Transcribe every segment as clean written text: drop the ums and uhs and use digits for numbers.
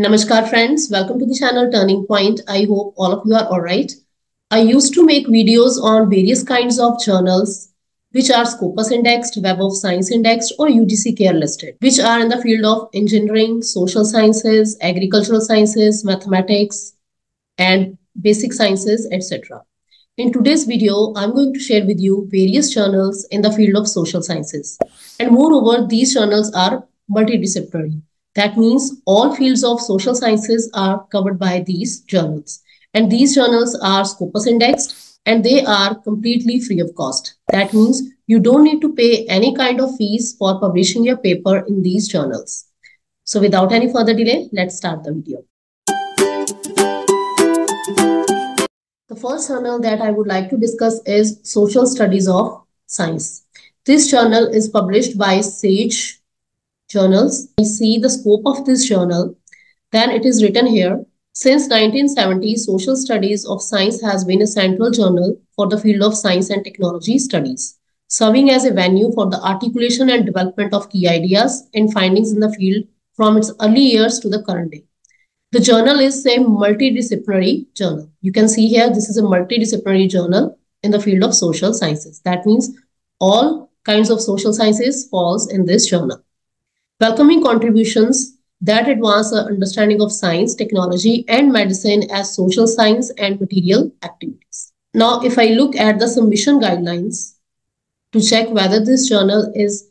Namaskar friends, welcome to the channel Turning Point. I hope all of you are all right. I used to make videos on various kinds of journals which are Scopus indexed, Web of Science indexed or UGC Care listed, which are in the field of engineering, social sciences, agricultural sciences, mathematics and basic sciences, etc. In today's video, I'm going to share with you various journals in the field of social sciences. And moreover, these journals are multidisciplinary. That means all fields of social sciences are covered by these journals. And these journals are Scopus indexed and they are completely free of cost. That means you don't need to pay any kind of fees for publishing your paper in these journals. So without any further delay, let's start the video. The first journal that I would like to discuss is Social Studies of Science. This journal is published by Sage Journals. We see the scope of this journal. Then it is written here. Since 1970, Social Studies of Science has been a central journal for the field of science and technology studies, serving as a venue for the articulation and development of key ideas and findings in the field from its early years to the current day. The journal is a multidisciplinary journal. You can see here, this is a multidisciplinary journal in the field of social sciences. That means all kinds of social sciences falls in this journal. Welcoming contributions that advance our understanding of science, technology, and medicine as social science and material activities. Now, if I look at the submission guidelines to check whether this journal is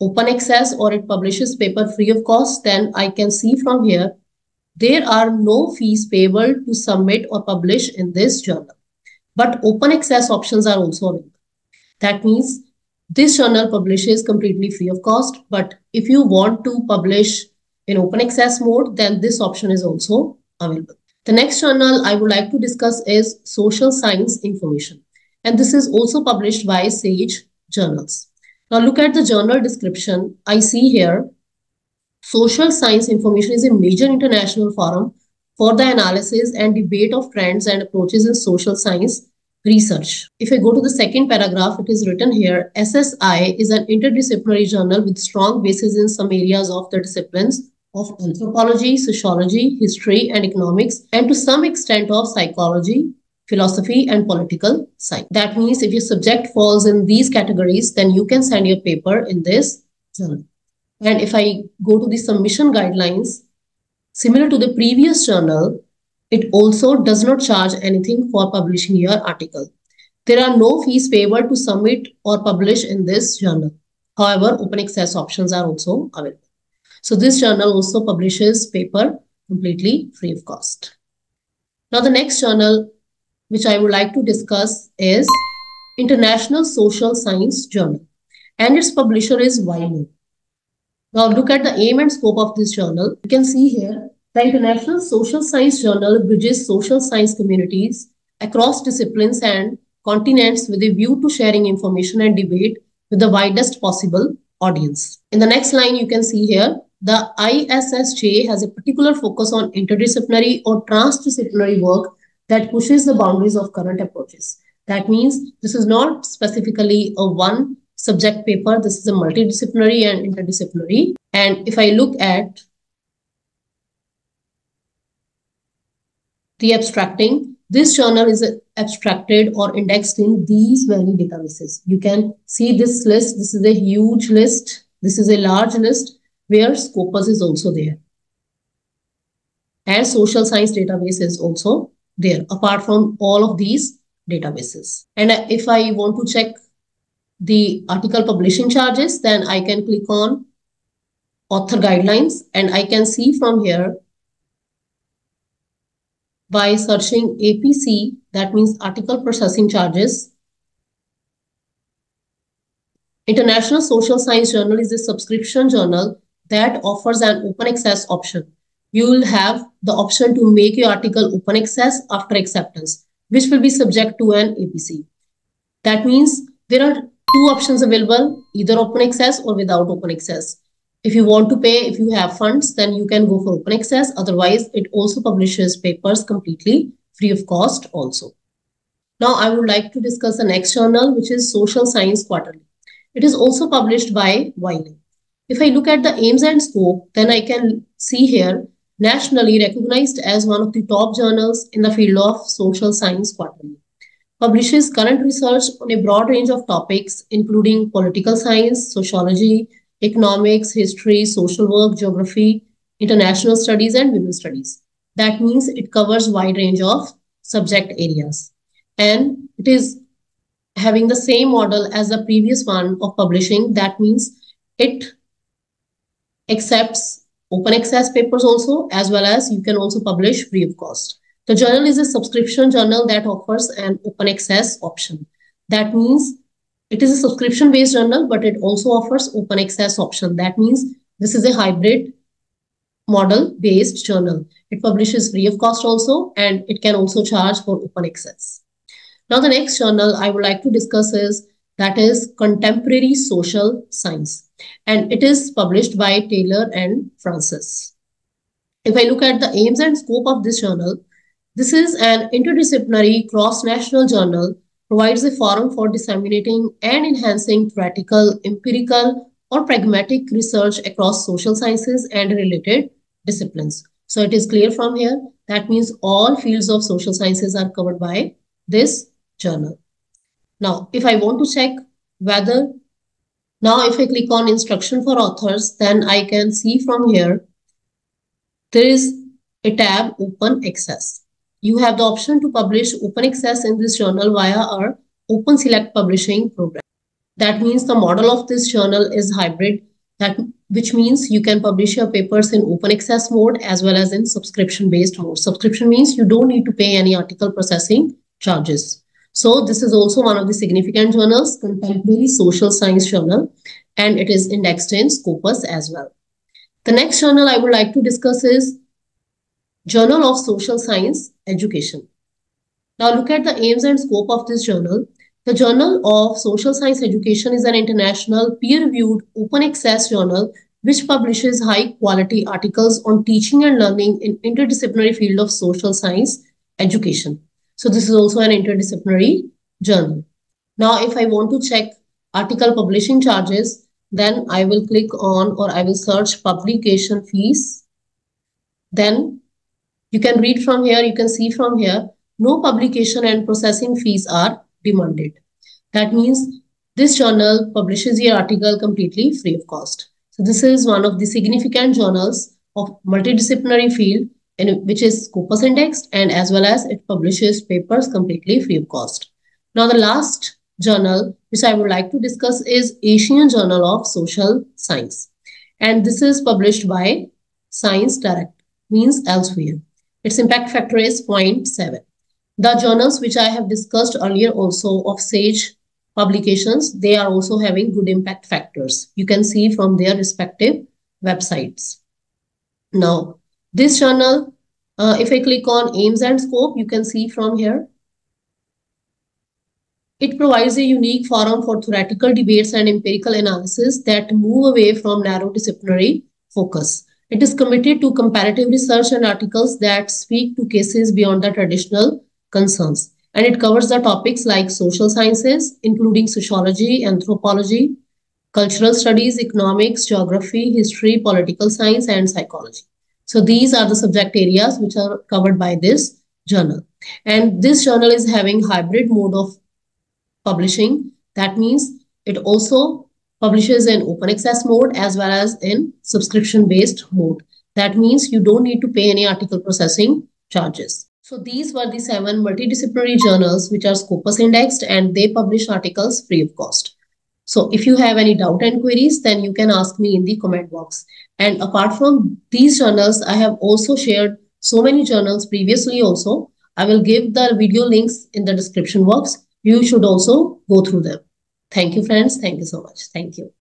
open access or it publishes paper free of cost, then I can see from here, there are no fees payable to submit or publish in this journal. But open access options are also available. That means this journal publishes completely free of cost, but if you want to publish in open access mode, then this option is also available. The next journal I would like to discuss is Social Science Information, and this is also published by Sage Journals. Now look at the journal description. I see here, Social Science Information is a major international forum for the analysis and debate of trends and approaches in social science research. If I go to the second paragraph, it is written here, SSI is an interdisciplinary journal with strong bases in some areas of the disciplines of anthropology, sociology, history, and economics, and to some extent of psychology, philosophy, and political science. That means if your subject falls in these categories, then you can send your paper in this journal. And if I go to the submission guidelines, similar to the previous journal, it also does not charge anything for publishing your article. There are no fees payable to submit or publish in this journal. However, open access options are also available. So this journal also publishes paper completely free of cost. Now the next journal which I would like to discuss is International Social Science Journal, and its publisher is Wiley. Now look at the aim and scope of this journal. You can see here, the International Social Science Journal bridges social science communities across disciplines and continents with a view to sharing information and debate with the widest possible audience. In the next line, you can see here, the ISSJ has a particular focus on interdisciplinary or transdisciplinary work that pushes the boundaries of current approaches. That means this is not specifically a one subject paper. This is a multidisciplinary and interdisciplinary. And if I look at the abstracting, this journal is abstracted or indexed in these many databases. You can see this list. This is a huge list. This is a large list where Scopus is also there. And social science database is also there, apart from all of these databases. And if I want to check the article publishing charges, then I can click on author guidelines and I can see from here, by searching APC, that means article processing charges. International Social Science Journal is a subscription journal that offers an open access option. You will have the option to make your article open access after acceptance, which will be subject to an APC. That means there are two options available, either open access or without open access. If you want to pay, if you have funds, then you can go for open access. Otherwise, it also publishes papers completely free of cost also. Now, I would like to discuss the next journal, which is Social Science Quarterly. It is also published by Wiley. If I look at the aims and scope, then I can see here nationally recognized as one of the top journals in the field of Social Science Quarterly. Publishes current research on a broad range of topics, including political science, sociology, economics, history, social work, geography, international studies, and women's studies. That means it covers wide range of subject areas. And it is having the same model as the previous one of publishing. That means it accepts open access papers also, as well as you can also publish free of cost. The journal is a subscription journal that offers an open access option. That means it is a subscription-based journal, but it also offers open access option. That means this is a hybrid model-based journal. It publishes free of cost also, and it can also charge for open access. Now, the next journal I would like to discuss is that is Contemporary Social Science, and it is published by Taylor and Francis. If I look at the aims and scope of this journal, this is an interdisciplinary cross-national journal, provides a forum for disseminating and enhancing theoretical, empirical, or pragmatic research across social sciences and related disciplines. So it is clear from here, that means all fields of social sciences are covered by this journal. Now, if I want to check whether, now if I click on instruction for authors, then I can see from here, there is a tab open access. You have the option to publish open access in this journal via our Open Select Publishing program. That means the model of this journal is hybrid, which means you can publish your papers in open access mode as well as in subscription-based mode. Subscription means you don't need to pay any article processing charges. So this is also one of the significant journals, Contemporary Social Science Journal, and it is indexed in Scopus as well. The next journal I would like to discuss is Journal of Social Science Education. Now look at the aims and scope of this journal. The Journal of Social Science Education is an international peer-reviewed open access journal which publishes high-quality articles on teaching and learning in interdisciplinary field of social science education. So this is also an interdisciplinary journal. Now, if I want to check article publishing charges, then I will click on or I will search publication fees. Then you can read from here, you can see from here, no publication and processing fees are demanded. That means this journal publishes your article completely free of cost. So this is one of the significant journals of multidisciplinary field, and which is Scopus indexed, and as well as it publishes papers completely free of cost. Now the last journal which I would like to discuss is Asian Journal of Social Science, and this is published by Science Direct, means Elsevier. Its impact factor is 0.7. The journals which I have discussed earlier also of Sage publications, they are also having good impact factors. You can see from their respective websites. Now, this journal, if I click on aims and scope, you can see from here. It provides a unique forum for theoretical debates and empirical analysis that move away from narrow disciplinary focus. It is committed to comparative research and articles that speak to cases beyond the traditional concerns. And it covers the topics like social sciences, including sociology, anthropology, cultural studies, economics, geography, history, political science, and psychology. So these are the subject areas which are covered by this journal. And this journal is having hybrid mode of publishing. That means it also publishes in open access mode as well as in subscription-based mode. That means you don't need to pay any article processing charges. So these were the 7 multidisciplinary journals which are Scopus indexed, and they publish articles free of cost. So if you have any doubt and queries, then you can ask me in the comment box. And apart from these journals, I have also shared so many journals previously also. I will give the video links in the description box. You should also go through them. Thank you, friends. Thank you so much. Thank you.